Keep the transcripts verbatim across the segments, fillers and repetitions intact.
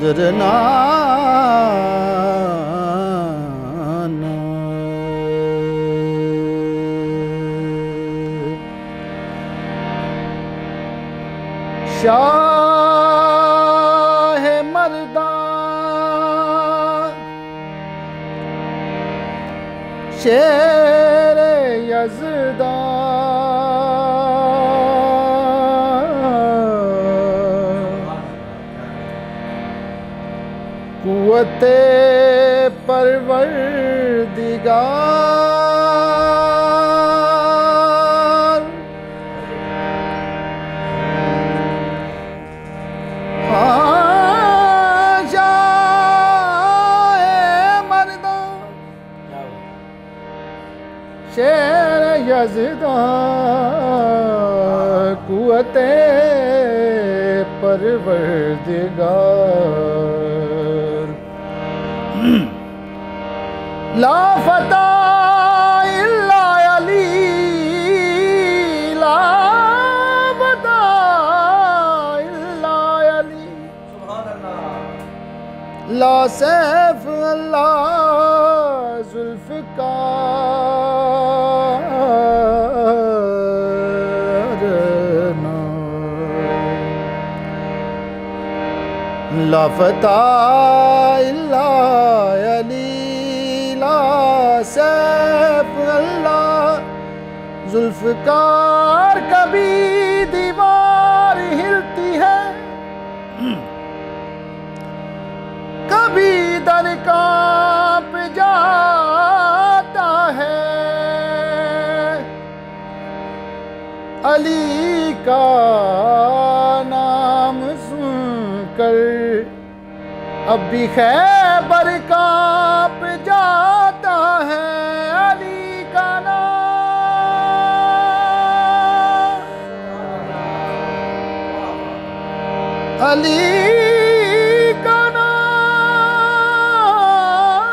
दरनान शाह मर्दा शेर यज़दा कुव्वते परवरदिगार शाहे मर्दा शेर यज़दा कुव्वते परवरदिगार ला फता इल्ला अली ला फता इल्ला अली सुभान अल्लाह ला सैफ अल्लाह ज़ुल्फ़िकार ना ला फता इल्ला अली सैफ अल्लाह ज़ुल्फ़िकार। कभी दीवार हिलती है कभी दर कांप जाता है अली का नाम सुनकर अब भी खैबर कांप जाता है अली का नाम अली का नाम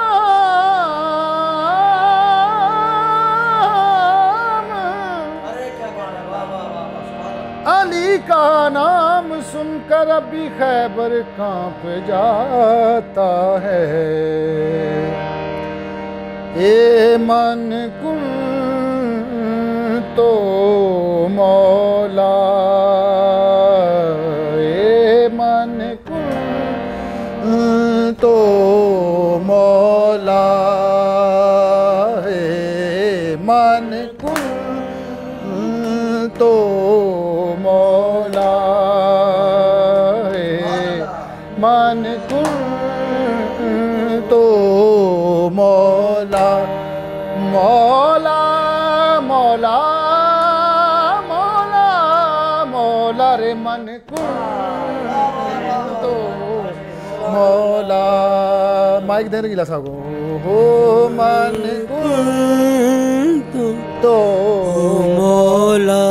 अली का नाम सुनकर अभी खैबर कांप जाता है। ए मन कुंतो मौला ए मन कुंतो मौला ए मन कुंतो मौला मन कुंतो मौला मौला मौला मौला मौला रे मन कुंतो मौला माइक देने गिला साहब को हो मन कुंतो मौला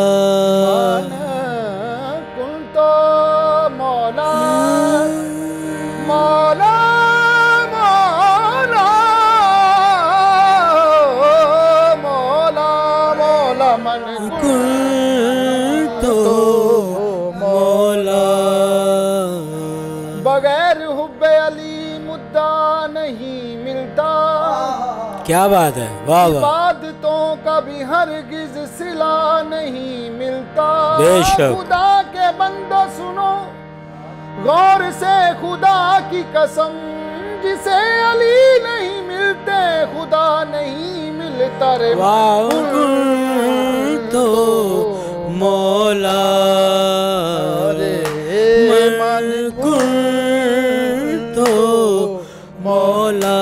क्या बात है वाह वाह इबादतों का भी हरगिज सिला नहीं मिलता। बेशक खुदा के बंदो सुनो गौर से खुदा की कसम जिसे अली नहीं मिलते खुदा नहीं मिलता रे वाह तो मौला रे मन कुंतो मौला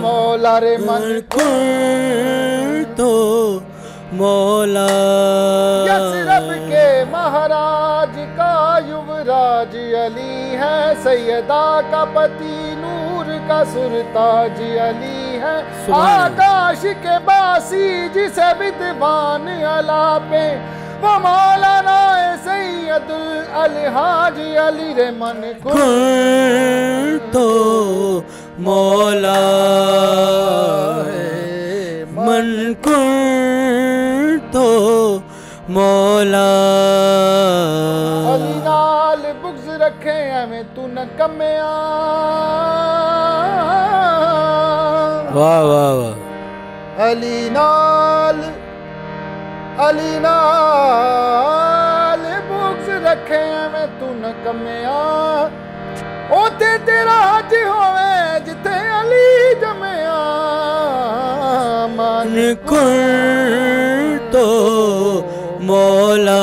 मौला रे मन कुंतो मौला यसरब के महाराज का युवराज अली है सैयदा का पति नूर का सुरताज अली है आकाश के बासी जिसे विद्वान अला पे वो मौलाना सैयदुल अलहाज अली रे मन कुंतो मौला मन कुंतो मौला अली नाल बुग़्ज़ रखे में तू न कमिया। वाह वाह वाह। अली नाल अली नाल बुक्स रखे में तू न कमिया। ओते तेरा हज होवे जिथे अली जमिया। मन कुंतो मौला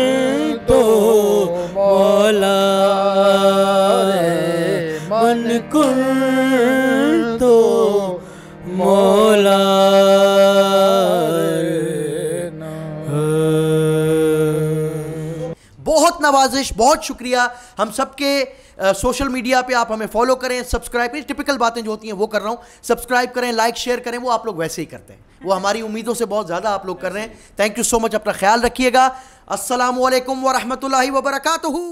मौला रे, मन कुंतो मौला रे। बहुत नवाजिश, बहुत शुक्रिया। हम सबके सोशल मीडिया पे आप हमें फॉलो करें, सब्सक्राइब करें। टिपिकल बातें जो होती हैं वो कर रहा हूँ। सब्सक्राइब करें, लाइक शेयर करें, वो आप लोग वैसे ही करते हैं। वो हमारी उम्मीदों से बहुत ज़्यादा आप लोग कर रहे हैं। Thank you so much. अपना ख्याल रखिएगा। अस्सलामु अलैकुम वरहमतुल्लाहि वबरकातुहू।